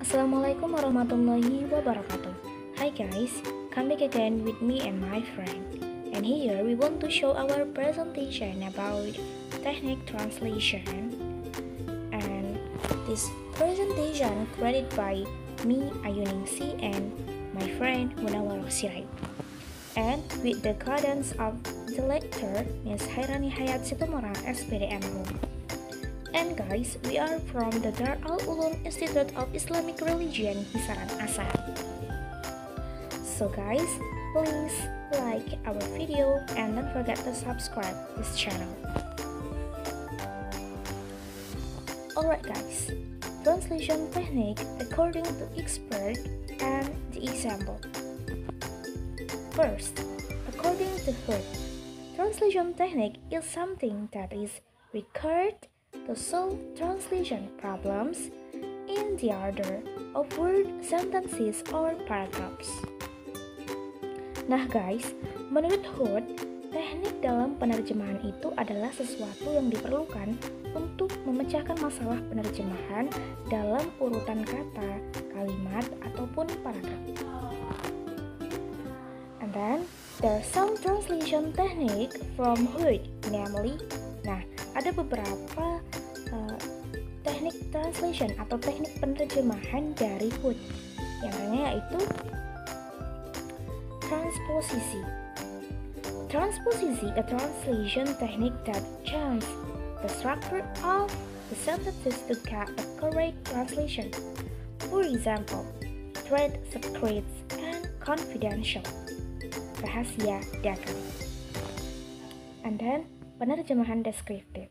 Assalamualaikum warahmatullahi wabarakatuh. Hi guys, come back again with me and my friend. And here we want to show our presentation about technique translation. And this presentation created by me, Ayuning C, and my friend Munawarak Siraib. And with the guidance of the lecturer, Ms. Hairani Hayat Situmorang, SPDMO. And guys, we are from the Dar al-Ulum Institute of Islamic Religion, Hisaran Asar. So guys, please like our video and don't forget to subscribe this channel. Alright guys, translation technique according to expert and the example. First, according to Hood, translation technique is something that is recurred to solve translation problems in the order of word, sentences, or paragraphs. Nah guys, menurut Hood, teknik dalam penerjemahan itu adalah sesuatu yang diperlukan untuk memecahkan masalah penerjemahan dalam urutan kata, kalimat, ataupun paragraf. And then, there are some translation technique from Hood, namely, ada beberapa teknik translation atau teknik penerjemahan dari Hood, yang lainnya yaitu transposition. Transposition, a translation technique that changes the structure of the sentences to get a correct translation. For example, trade secrets and confidential, rahasia dagang. And then penerjemahan deskriptif.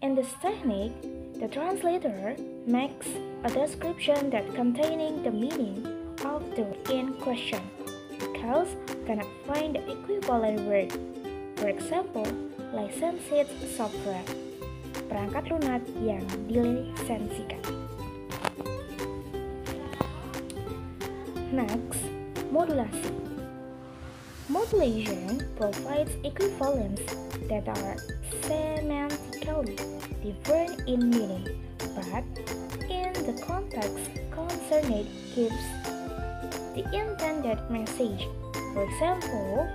In this technique, the translator makes a description that containing the meaning of the word in question because cannot find the equivalent word. For example, licensed software, perangkat lunak yang dilisensikan. Next, modulasi. Modulation provides equivalents that are semantically different in meaning, but in the context concerned gives the intended message. For example,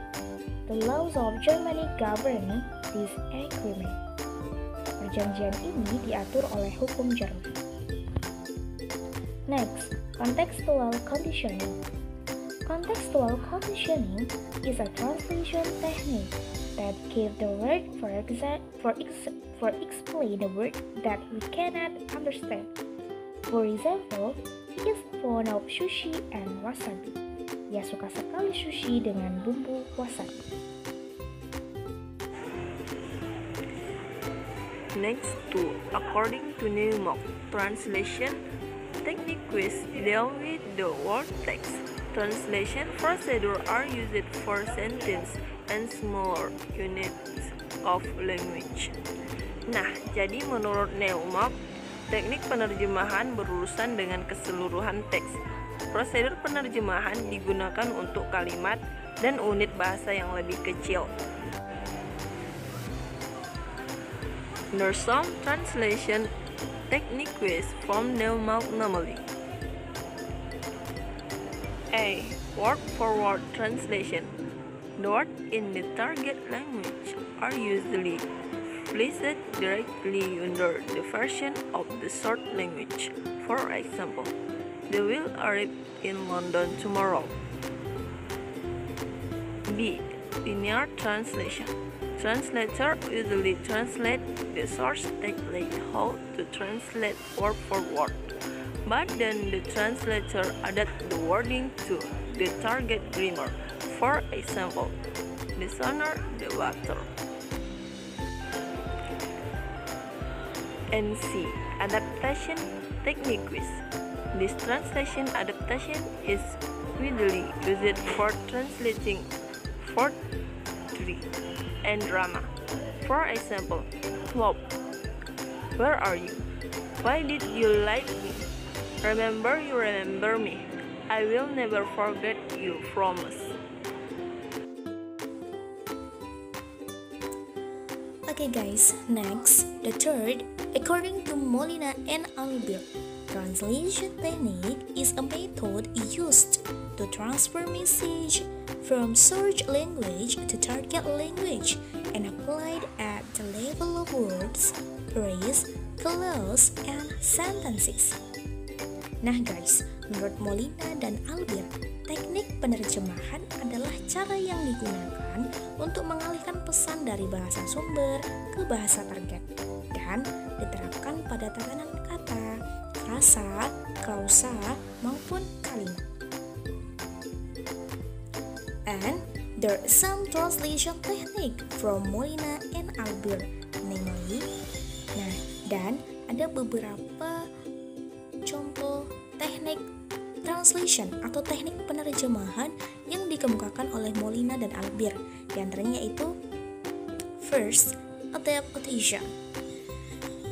the laws of Germany govern this agreement. Perjanjian ini diatur oleh hukum Jerman. Next, contextual conditioning. Contextual conditioning is a translation technique that gives the word explain the word that we cannot understand. For example, he is fond of sushi and wasabi. Ia suka sekali sushi dengan bumbu wasabi. Next to according to Newmark, translation technique which deal with the word text. Translation procedures are used for sentence and smaller units of language. Nah, jadi menurut Newmark, teknik penerjemahan berurusan dengan keseluruhan teks. Prosedur penerjemahan digunakan untuk kalimat dan unit bahasa yang lebih kecil. There are some translation techniques from Newmark normally. A. Word for word translation. The words in the target language are usually placed directly under the version of the short language. For example, they will arrive in London tomorrow. B. Linear translation. Translator usually translate the source text like how to translate word for word, but then the translator adapts the wording to the target grammar. For example, the sun or the water. And C. Adaptation technique. This translation adaptation is widely used for translating poetry and drama. For example, Bob, where are you? Why did you like me? Remember you remember me. I will never forget you, promise. Okay guys, next, the third, according to Molina and Albir. Translation technique is a method used to transfer message from source language to target language and applied at the level of words, phrase, clause, and sentences. Nah guys, menurut Molina dan Albir, teknik penerjemahan adalah cara yang digunakan untuk mengalihkan pesan dari bahasa sumber ke bahasa target dan diterapkan pada tatanan kata, frasa, klausa, maupun kalimat. And there are some translation technique from Molina and Albir, namely, nah, dan ada beberapa contoh teknik translation atau teknik penerjemahan yang dikemukakan oleh Molina dan Albir, di antaranya yaitu first, adaptation.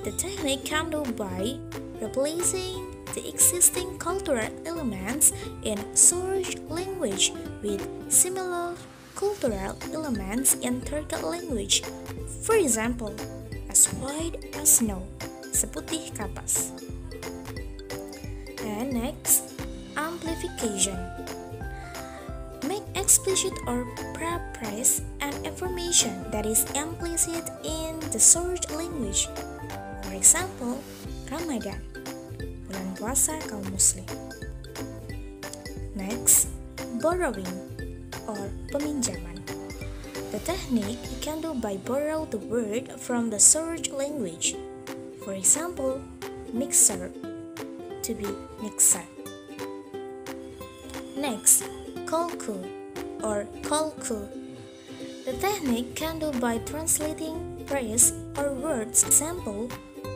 The technique handled by replacing the existing cultural elements in source language with similar cultural elements in target language. For example, as white as snow, seputih kapas. And next, amplification. Make explicit or paraphrase an information that is implicit in the source language. For example, Ramadan, bulan puasa kaum muslim. Next, borrowing or peminjaman. The technique can do by borrow the word from the source language. For example, mixer to be mixer. Next, kolku or kolku. The technique can do by translating phrase or words. Example,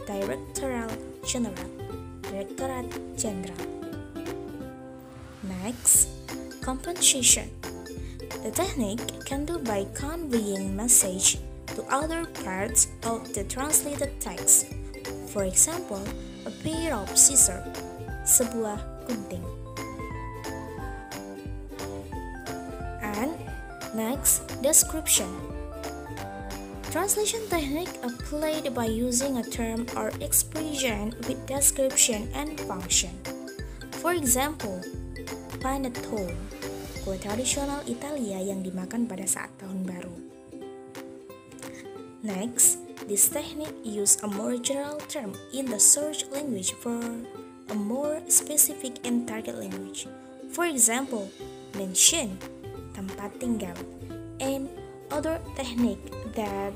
Directorate General. Next, compensation. The technique can do by conveying message to other parts of the translated text. For example, a pair of scissors, sebuah gunting. Next, description. Translation technique applied by using a term or expression with description and function. For example, panettone, kue tradisional Italia yang dimakan pada saat tahun baru. Next, this technique uses a more general term in the source language for a more specific and target language. For example, mansion, tempat tinggal, and other technique that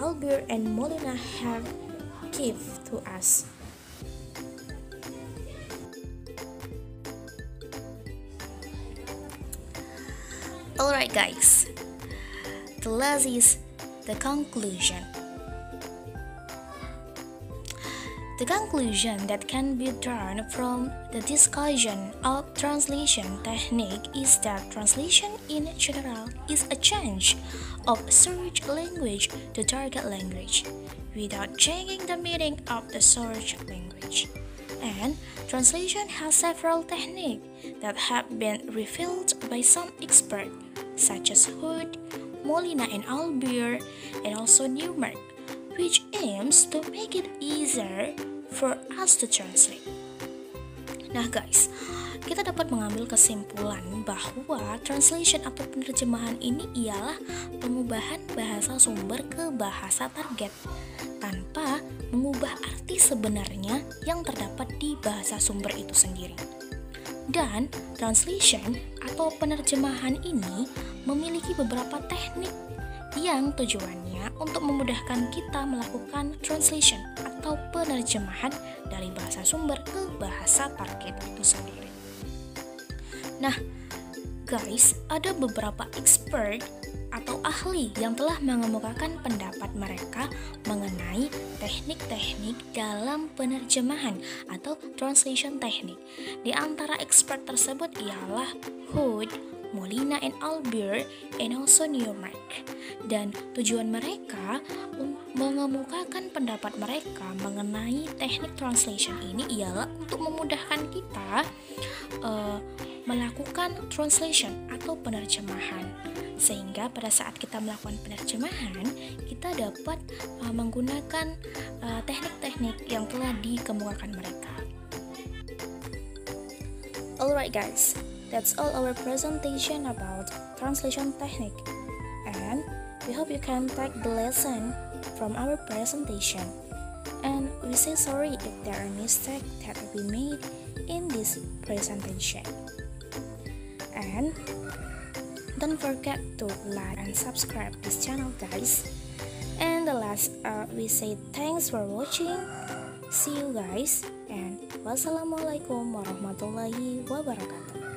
Albir and Molina have give to us. Alright guys, the last is the conclusion. The conclusion that can be drawn from the discussion of translation technique is that translation in general is a change of source language to target language without changing the meaning of the source language. And translation has several techniques that have been revealed by some experts, such as Hood, Molina and Albir, and also Newmark, which aims to make it easier for us to translate. Nah guys, kita dapat mengambil kesimpulan bahwa translation atau penerjemahan ini ialah pengubahan bahasa sumber ke bahasa target tanpa mengubah arti sebenarnya yang terdapat di bahasa sumber itu sendiri. Dan translation atau penerjemahan ini memiliki beberapa teknik yang tujuannya untuk memudahkan kita melakukan translation atau penerjemahan dari bahasa sumber ke bahasa target itu sendiri. Nah, guys, ada beberapa expert atau ahli yang telah mengemukakan pendapat mereka mengenai teknik-teknik dalam penerjemahan atau translation technique. Di antara expert tersebut ialah Hood, Molina and Albir, and also Newmark. Dan tujuan mereka mengemukakan pendapat mereka mengenai teknik translation ini ialah untuk memudahkan kita melakukan translation atau penerjemahan. Sehingga pada saat kita melakukan penerjemahan, kita dapat menggunakan teknik-teknik yang telah dikemukakan mereka. Alright guys, that's all our presentation about translation technique, and we hope you can take the lesson from our presentation. And we say sorry if there are mistakes that we made in this presentation. And don't forget to like and subscribe this channel, guys. And the last, we say thanks for watching. See you guys, and wassalamualaikum warahmatullahi wabarakatuh.